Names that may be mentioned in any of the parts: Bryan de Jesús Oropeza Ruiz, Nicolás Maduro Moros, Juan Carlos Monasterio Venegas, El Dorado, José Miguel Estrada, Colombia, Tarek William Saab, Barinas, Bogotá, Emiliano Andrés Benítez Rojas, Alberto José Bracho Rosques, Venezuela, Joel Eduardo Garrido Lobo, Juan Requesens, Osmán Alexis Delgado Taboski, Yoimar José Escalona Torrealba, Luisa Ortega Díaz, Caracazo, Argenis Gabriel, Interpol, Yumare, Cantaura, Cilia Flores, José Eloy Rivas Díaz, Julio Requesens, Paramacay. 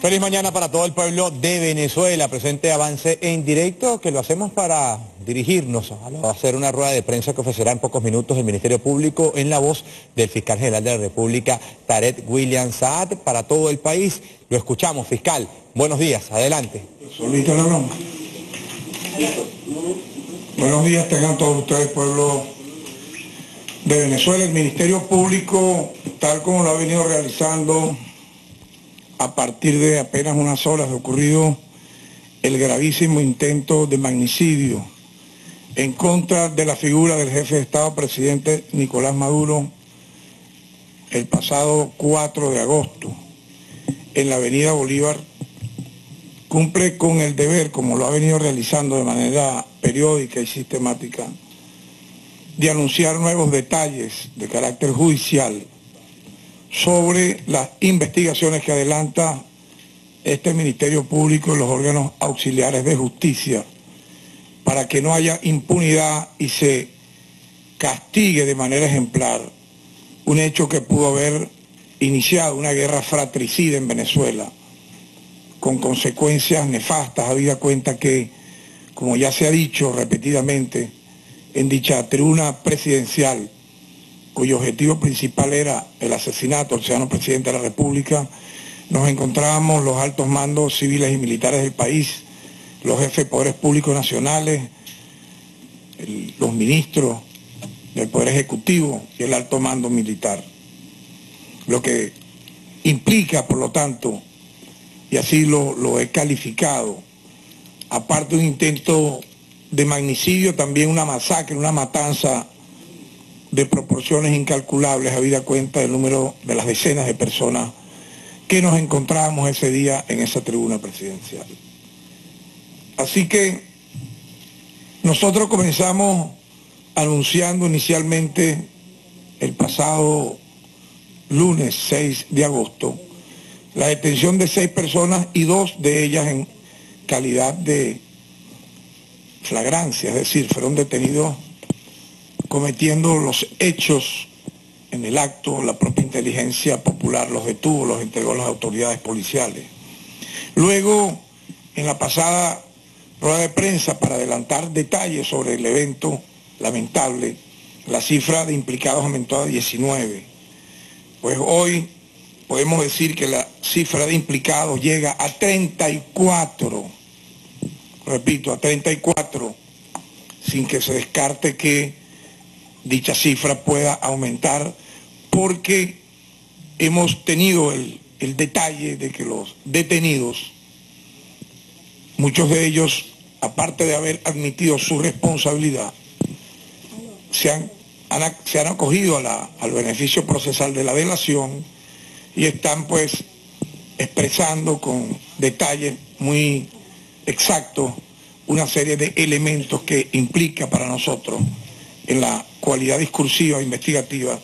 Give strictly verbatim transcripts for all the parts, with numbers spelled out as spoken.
Feliz mañana para todo el pueblo de Venezuela. Presente Avance en Directo, que lo hacemos para dirigirnos a hacer una rueda de prensa que ofrecerá en pocos minutos el Ministerio Público en la voz del fiscal general de la República, Tarek William Saab, para todo el país. Lo escuchamos, fiscal. Buenos días, adelante. Solita la broma. Buenos días tengan todos ustedes, pueblo de Venezuela. El Ministerio Público, tal como lo ha venido realizando a partir de apenas unas horas de ocurrido el gravísimo intento de magnicidio en contra de la figura del jefe de Estado, presidente Nicolás Maduro, el pasado cuatro de agosto, en la avenida Bolívar, cumple con el deber, como lo ha venido realizando de manera periódica y sistemática, de anunciar nuevos detalles de carácter judicial sobre las investigaciones que adelanta este Ministerio Público y los órganos auxiliares de justicia, para que no haya impunidad y se castigue de manera ejemplar un hecho que pudo haber iniciado una guerra fratricida en Venezuela, con consecuencias nefastas, habida cuenta que, como ya se ha dicho repetidamente en dicha tribuna presidencial, cuyo objetivo principal era el asesinato del ciudadano presidente de la República, nos encontrábamos los altos mandos civiles y militares del país, los jefes de poderes públicos nacionales, el, los ministros del Poder Ejecutivo y el alto mando militar. Lo que implica, por lo tanto, y así lo, lo he calificado, aparte de un intento de magnicidio, también una masacre, una matanza de proporciones incalculables, habida cuenta del número de las decenas de personas que nos encontrábamos ese día en esa tribuna presidencial. Así que nosotros comenzamos anunciando inicialmente el pasado lunes seis de agosto la detención de seis personas y dos de ellas en calidad de flagrancia, es decir, fueron detenidos cometiendo los hechos en el acto. La propia inteligencia popular los detuvo, los entregó a las autoridades policiales. Luego, en la pasada rueda de prensa, para adelantar detalles sobre el evento lamentable, la cifra de implicados aumentó a diecinueve. Pues hoy podemos decir que la cifra de implicados llega a treinta y cuatro, repito, a treinta y cuatro, sin que se descarte que dicha cifra pueda aumentar, porque hemos tenido el, el detalle de que los detenidos, muchos de ellos, aparte de haber admitido su responsabilidad, se han, han, se han acogido a la, al beneficio procesal de la delación y están pues expresando con detalles muy exactos una serie de elementos que implica para nosotros, en la cualidad discursiva e investigativa,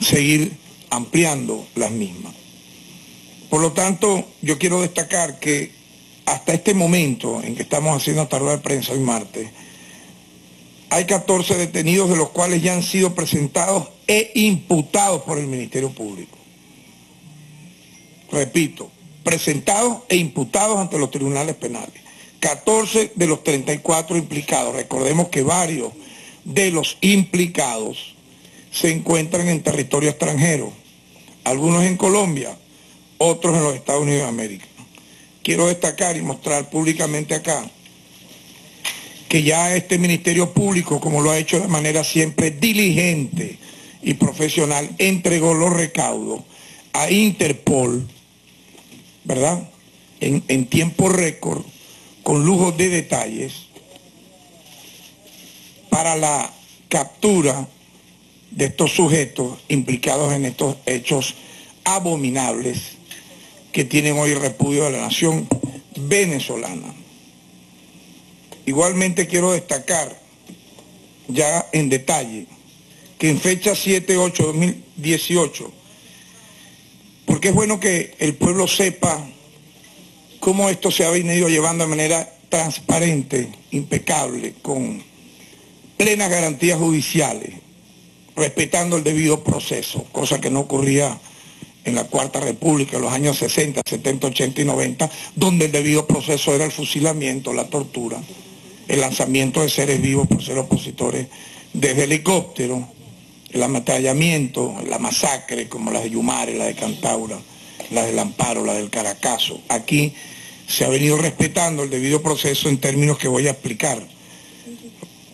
seguir ampliando las mismas. Por lo tanto, yo quiero destacar que hasta este momento en que estamos haciendo esta rueda de prensa hoy martes, hay catorce detenidos, de los cuales ya han sido presentados e imputados por el Ministerio Público. Repito, presentados e imputados ante los tribunales penales. catorce de los treinta y cuatro implicados. Recordemos que varios de los implicados se encuentran en territorio extranjero, algunos en Colombia, otros en los Estados Unidos de América. Quiero destacar y mostrar públicamente acá que ya este Ministerio Público, como lo ha hecho de manera siempre diligente y profesional, entregó los recaudos a Interpol, ¿verdad?, en, en tiempo récord, con lujo de detalles, para la captura de estos sujetos implicados en estos hechos abominables que tienen hoy repudio de la nación venezolana. Igualmente quiero destacar ya en detalle que en fecha siete ocho dos mil dieciocho, porque es bueno que el pueblo sepa cómo esto se ha venido llevando de manera transparente, impecable, con plenas garantías judiciales, respetando el debido proceso, cosa que no ocurría en la Cuarta República, en los años sesenta, setenta, ochenta y noventa, donde el debido proceso era el fusilamiento, la tortura, el lanzamiento de seres vivos por ser opositores desde helicóptero, el ametallamiento, la masacre como las de Yumare, la de Cantaura, la del Amparo, la del Caracazo. Aquí se ha venido respetando el debido proceso en términos que voy a explicar.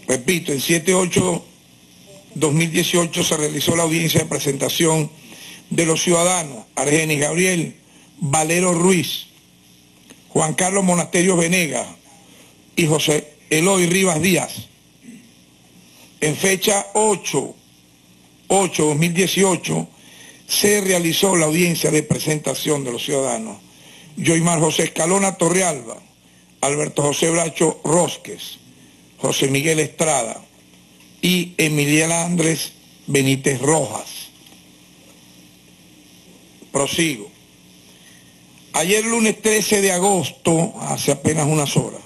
Repito, en siete ocho dos mil dieciocho se realizó la audiencia de presentación de los ciudadanos Argenis Gabriel, Valero Ruiz, Juan Carlos Monasterio Venegas y José Eloy Rivas Díaz. En fecha ocho ocho dos mil dieciocho se realizó la audiencia de presentación de los ciudadanos Yoimar José Escalona Torrealba, Alberto José Bracho Rosques, José Miguel Estrada y Emiliano Andrés Benítez Rojas. Prosigo. Ayer lunes trece de agosto, hace apenas unas horas,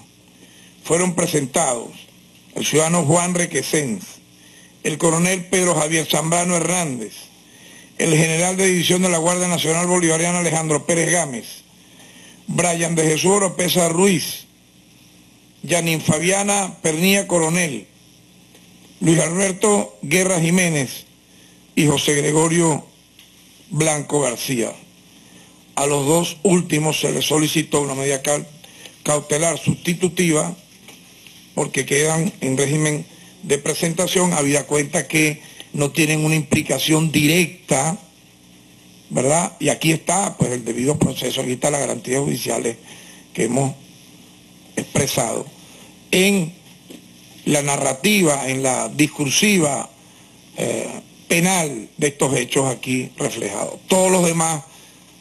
fueron presentados el ciudadano Juan Requesens, el coronel Pedro Javier Zambrano Hernández, el general de división de la Guardia Nacional Bolivariana Alejandro Pérez Gámez, Bryan de Jesús Oropeza Ruiz, Yanin Fabiana Pernía Coronel, Luis Alberto Guerra Jiménez y José Gregorio Blanco García. A los dos últimos se les solicitó una medida cautelar sustitutiva porque quedan en régimen de presentación, habida cuenta que no tienen una implicación directa, ¿verdad? Y aquí está pues el debido proceso, aquí está las garantías judiciales que hemos expresado. En la narrativa, en la discursiva eh, penal de estos hechos aquí reflejados. Todos los demás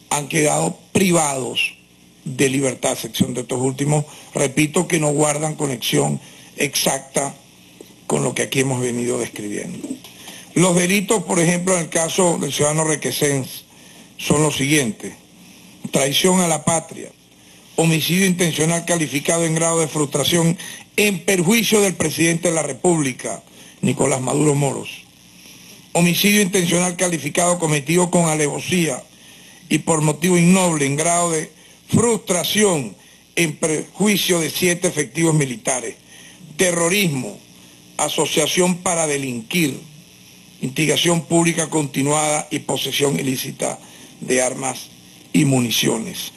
han quedado privados de libertad, excepción de estos últimos, repito, que no guardan conexión exacta con lo que aquí hemos venido describiendo. Los delitos, por ejemplo, en el caso del ciudadano Requesens, son los siguientes: traición a la patria, homicidio intencional calificado en grado de frustración en perjuicio del presidente de la República, Nicolás Maduro Moros, homicidio intencional calificado cometido con alevosía y por motivo innoble en grado de frustración en perjuicio de siete efectivos militares, terrorismo, asociación para delinquir, instigación pública continuada y posesión ilícita de armas y municiones.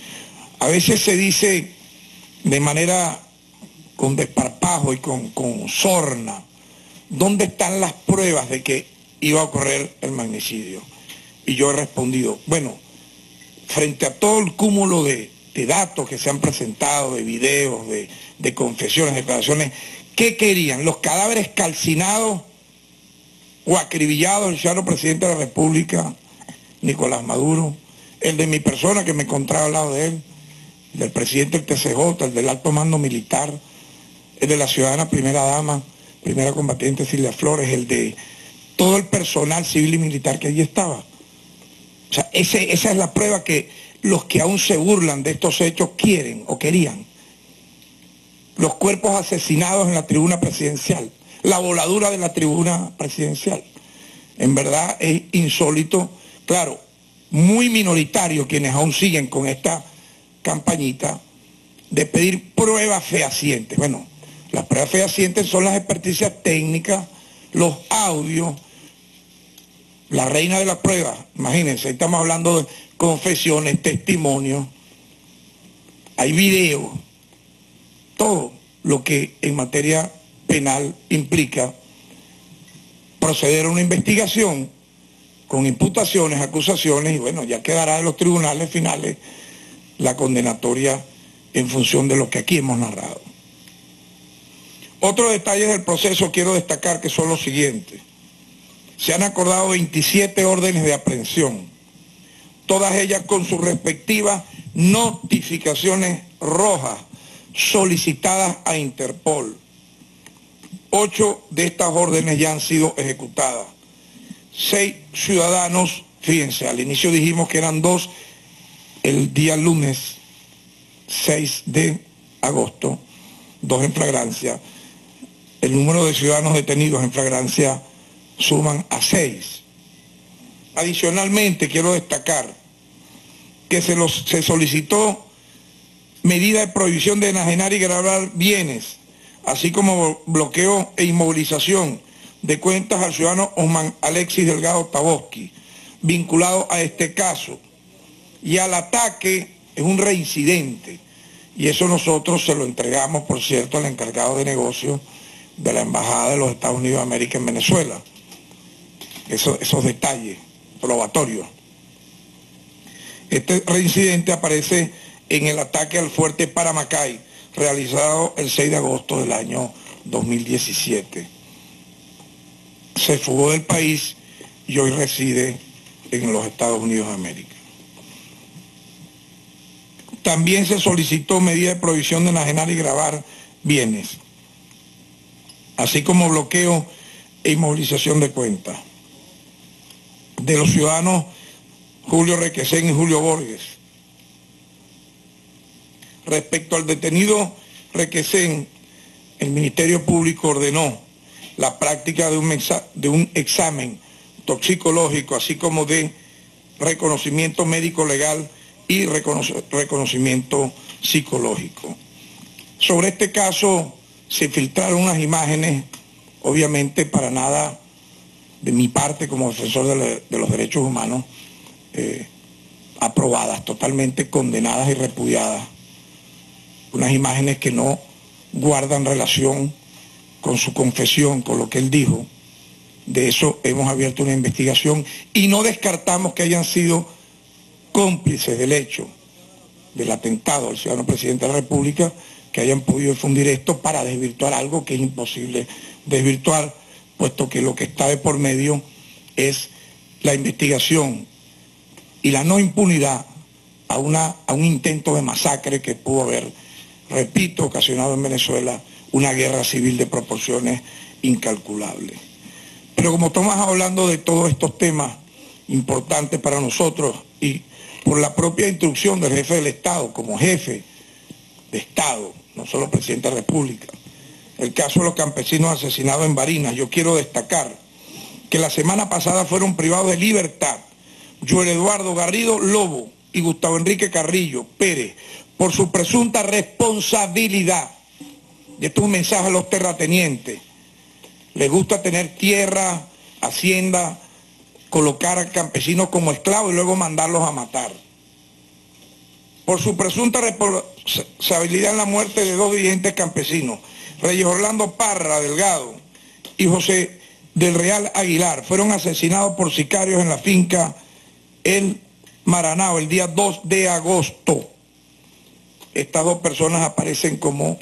A veces se dice de manera con desparpajo y con, con sorna, ¿dónde están las pruebas de que iba a ocurrir el magnicidio? Y yo he respondido, bueno, frente a todo el cúmulo de, de datos que se han presentado, de videos, de, de confesiones, declaraciones, ¿qué querían? ¿Los cadáveres calcinados o acribillados del señor presidente de la República, Nicolás Maduro? ¿El de mi persona que me encontraba al lado de él? ¿Del presidente del T C J, el del alto mando militar? El de la ciudadana primera dama, primera combatiente Cilia Flores, el de todo el personal civil y militar que allí estaba. O sea, ese, esa es la prueba que los que aún se burlan de estos hechos quieren o querían. Los cuerpos asesinados en la tribuna presidencial, la voladura de la tribuna presidencial. En verdad es insólito, claro, muy minoritario quienes aún siguen con esta campañita de pedir pruebas fehacientes. Bueno, las pruebas fehacientes son las experticias técnicas, los audios, la reina de las pruebas. Imagínense, estamos hablando de confesiones, testimonios, hay videos, todo lo que en materia penal implica proceder a una investigación con imputaciones, acusaciones, y bueno, ya quedará en los tribunales finales la condenatoria en función de lo que aquí hemos narrado. Otros detalles del proceso quiero destacar que son los siguientes. Se han acordado veintisiete órdenes de aprehensión, todas ellas con sus respectivas notificaciones rojas solicitadas a Interpol. Ocho de estas órdenes ya han sido ejecutadas. Seis ciudadanos, fíjense, al inicio dijimos que eran dos el día lunes seis de agosto, dos en flagrancia. El número de ciudadanos detenidos en flagrancia suman a seis. Adicionalmente, quiero destacar que se, los, se solicitó medida de prohibición de enajenar y gravar bienes, así como bloqueo e inmovilización de cuentas al ciudadano Osmán Alexis Delgado Taboski, vinculado a este caso. Y al ataque es un reincidente, y eso nosotros se lo entregamos, por cierto, al encargado de negocios de la Embajada de los Estados Unidos de América en Venezuela. Eso, esos detalles probatorios. Este reincidente aparece en el ataque al fuerte Paramacay, realizado el seis de agosto del año dos mil diecisiete. Se fugó del país y hoy reside en los Estados Unidos de América. También se solicitó medida de prohibición de enajenar y gravar bienes, así como bloqueo e inmovilización de cuentas de los ciudadanos Julio Requesens y Julio Borges. Respecto al detenido Requesens, el Ministerio Público ordenó la práctica de un, exa de un examen toxicológico, así como de reconocimiento médico legal y reconoc- reconocimiento psicológico. Sobre este caso se filtraron unas imágenes, obviamente para nada de mi parte como defensor de, la, de los derechos humanos, eh, aprobadas, totalmente condenadas y repudiadas. Unas imágenes que no guardan relación con su confesión, con lo que él dijo. De eso hemos abierto una investigación y no descartamos que hayan sido cómplices del hecho, del atentado al ciudadano presidente de la República, que hayan podido difundir esto para desvirtuar algo que es imposible desvirtuar, puesto que lo que está de por medio es la investigación y la no impunidad a, una, a un intento de masacre que pudo haber, repito, ocasionado en Venezuela una guerra civil de proporciones incalculables. Pero como estamos hablando de todos estos temas importantes para nosotros y por la propia instrucción del jefe del Estado, como jefe de Estado, no solo presidente de la República, el caso de los campesinos asesinados en Barinas, yo quiero destacar que la semana pasada fueron privados de libertad Joel Eduardo Garrido Lobo y Gustavo Enrique Carrillo Pérez por su presunta responsabilidad. Y esto es un mensaje a los terratenientes. Les gusta tener tierra, hacienda, colocar a campesinos como esclavos y luego mandarlos a matar. Por su presunta responsabilidad en la muerte de dos dirigentes campesinos, Reyes Orlando Parra Delgado y José del Real Aguilar, fueron asesinados por sicarios en la finca El Maranao el día dos de agosto. Estas dos personas aparecen como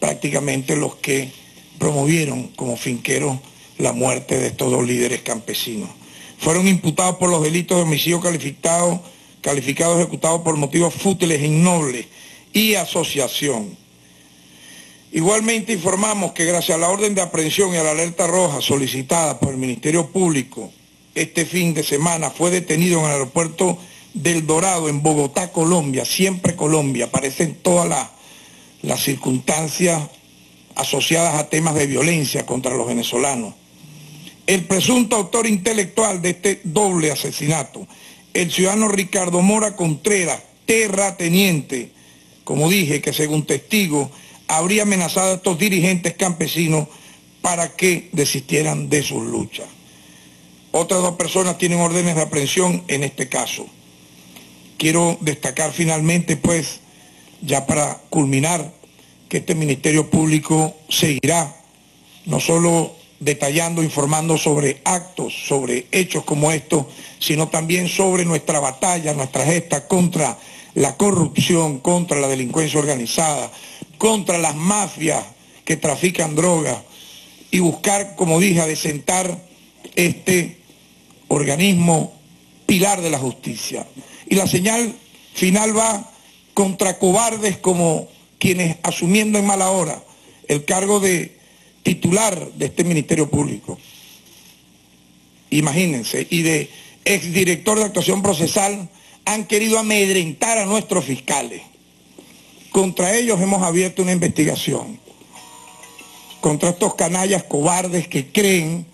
prácticamente los que promovieron como finqueros la muerte de estos dos líderes campesinos. Fueron imputados por los delitos de homicidio calificado, calificado ejecutado por motivos fútiles, innobles y asociación. Igualmente informamos que gracias a la orden de aprehensión y a la alerta roja solicitada por el Ministerio Público, este fin de semana fue detenido en el aeropuerto del Dorado, en Bogotá, Colombia, siempre Colombia, aparecen todas las, las circunstancias asociadas a temas de violencia contra los venezolanos. El presunto autor intelectual de este doble asesinato, el ciudadano Ricardo Mora Contreras, terrateniente, como dije, que según testigo, habría amenazado a estos dirigentes campesinos para que desistieran de sus luchas. Otras dos personas tienen órdenes de aprehensión en este caso. Quiero destacar finalmente, pues, ya para culminar, que este Ministerio Público seguirá no solo detallando, informando sobre actos, sobre hechos como estos, sino también sobre nuestra batalla, nuestra gesta contra la corrupción, contra la delincuencia organizada, contra las mafias que trafican drogas, y buscar, como dije, adecentar este organismo pilar de la justicia. Y la señal final va contra cobardes como quienes, asumiendo en mala hora el cargo de titular de este Ministerio Público, imagínense, y de exdirector de actuación procesal, han querido amedrentar a nuestros fiscales. Contra ellos hemos abierto una investigación, contra estos canallas cobardes que creen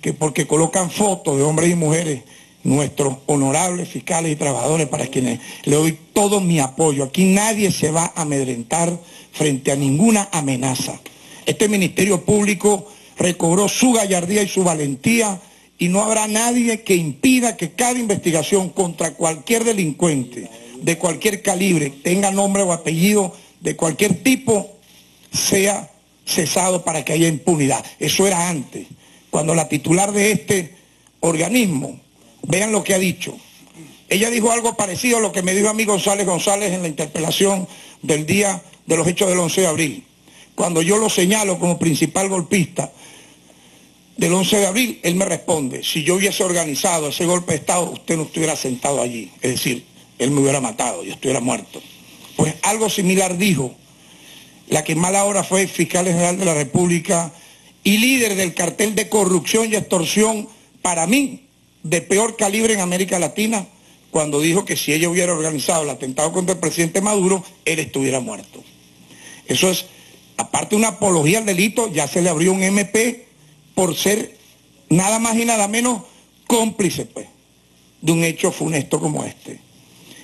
que porque colocan fotos de hombres y mujeres nuestros honorables fiscales y trabajadores, para quienes le doy todo mi apoyo. Aquí nadie se va a amedrentar frente a ninguna amenaza. Este Ministerio Público recobró su gallardía y su valentía, y no habrá nadie que impida que cada investigación contra cualquier delincuente, de cualquier calibre, tenga nombre o apellido, de cualquier tipo, sea cesado para que haya impunidad. Eso era antes, cuando la titular de este organismo, vean lo que ha dicho. Ella dijo algo parecido a lo que me dijo a mí González González en la interpelación del día de los hechos del once de abril. Cuando yo lo señalo como principal golpista del once de abril, él me responde: si yo hubiese organizado ese golpe de Estado, usted no estuviera sentado allí. Es decir, él me hubiera matado, yo estuviera muerto. Pues algo similar dijo la que mal ahora fue fiscal general de la República y líder del cartel de corrupción y extorsión, para mí, de peor calibre en América Latina, cuando dijo que si ella hubiera organizado el atentado contra el presidente Maduro, él estuviera muerto. Eso es, aparte de una apología al delito, ya se le abrió un eme pe por ser nada más y nada menos cómplice, pues, de un hecho funesto como este.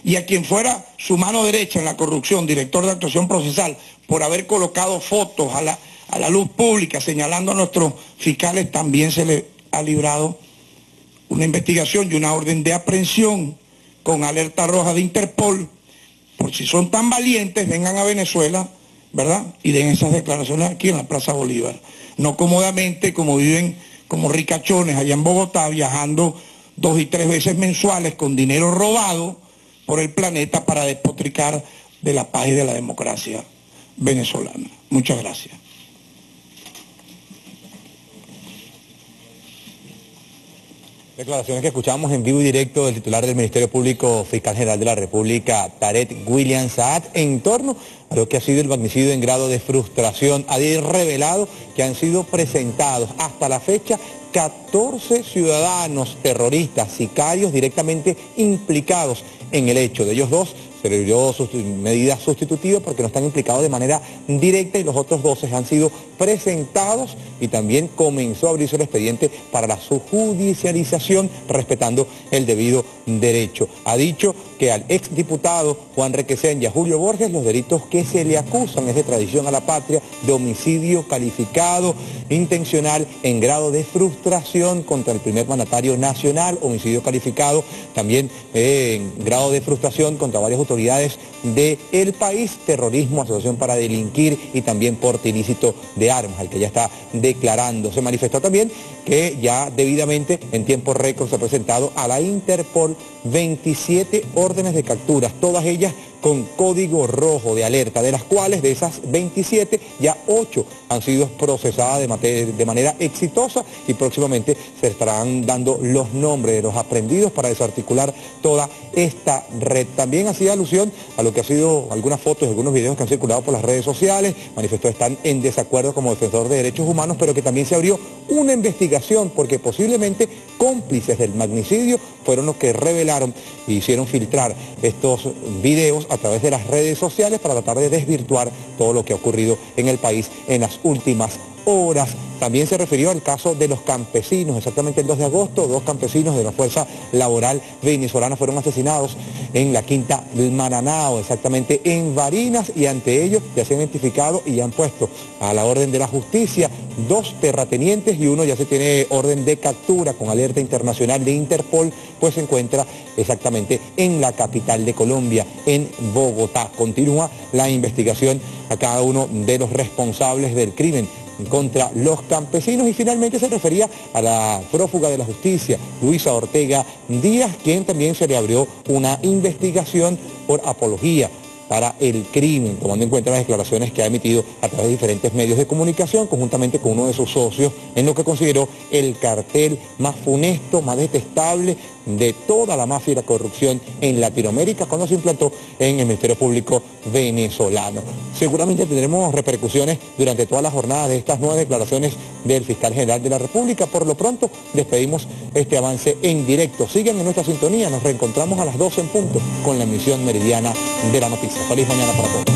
Y a quien fuera su mano derecha en la corrupción, director de actuación procesal, por haber colocado fotos a la, a la luz pública señalando a nuestros fiscales, también se le ha librado una investigación y una orden de aprehensión con alerta roja de Interpol. Por si son tan valientes, vengan a Venezuela, ¿verdad?, y den esas declaraciones aquí en la Plaza Bolívar. No cómodamente, como viven como ricachones allá en Bogotá, viajando dos y tres veces mensuales con dinero robado por el planeta para despotricar de la paz y de la democracia venezolana. Muchas gracias. Declaraciones que escuchamos en vivo y directo del titular del Ministerio Público, fiscal general de la República, Tarek William Saab, en torno a lo que ha sido el magnicidio en grado de frustración. Ha revelado que han sido presentados hasta la fecha catorce ciudadanos terroristas, sicarios directamente implicados en el hecho. De ellos dos se le dio medida sustitutiva porque no están implicados de manera directa, y los otros doce han sido presentados, y también comenzó a abrirse el expediente para la judicialización respetando el debido derecho. Ha dicho que al exdiputado Juan Requesens y a Julio Borges los delitos que se le acusan es de traición a la patria, de homicidio calificado, intencional en grado de frustración contra el primer mandatario nacional, homicidio calificado también eh, en grado de frustración contra varias autoridades autoridades del país, terrorismo, asociación para delinquir y también porte ilícito de armas, al que ya está declarando. Se manifestó también que ya debidamente en tiempo récord se ha presentado a la Interpol veintisiete órdenes de capturas, todas ellas con código rojo de alerta, de las cuales de esas veintisiete ya ocho han sido procesadas de, de manera exitosa, y próximamente se estarán dando los nombres de los aprendidos para desarticular toda esta red. También hacía alusión a lo que ha sido algunas fotos, algunos videos que han circulado por las redes sociales. Manifestó están en desacuerdo como defensor de derechos humanos, pero que también se abrió una investigación porque posiblemente cómplices del magnicidio fueron los que revelaron e hicieron filtrar estos videos a través de las redes sociales para tratar de desvirtuar todo lo que ha ocurrido en el país en las últimas horas. También se refirió al caso de los campesinos. Exactamente el dos de agosto, dos campesinos de la Fuerza Laboral venezolana fueron asesinados en la Quinta del Maranao, exactamente en Barinas, y ante ellos ya se han identificado y ya han puesto a la orden de la justicia dos terratenientes, y uno ya se tiene orden de captura con alerta internacional de Interpol, pues se encuentra exactamente en la capital de Colombia, en Bogotá. Continúa la investigación a cada uno de los responsables del crimen contra los campesinos. Y finalmente se refería a la prófuga de la justicia, Luisa Ortega Díaz, quien también se le abrió una investigación por apología para el crimen, tomando en cuenta las declaraciones que ha emitido a través de diferentes medios de comunicación, conjuntamente con uno de sus socios, en lo que consideró el cartel más funesto, más detestable de toda la mafia y la corrupción en Latinoamérica, cuando se implantó en el Ministerio Público venezolano. Seguramente tendremos repercusiones durante toda la jornada de estas nuevas declaraciones del fiscal general de la República. Por lo pronto, despedimos este avance en directo. Sigan en nuestra sintonía, nos reencontramos a las doce en punto con la emisión meridiana de la noticia. Feliz mañana para todos.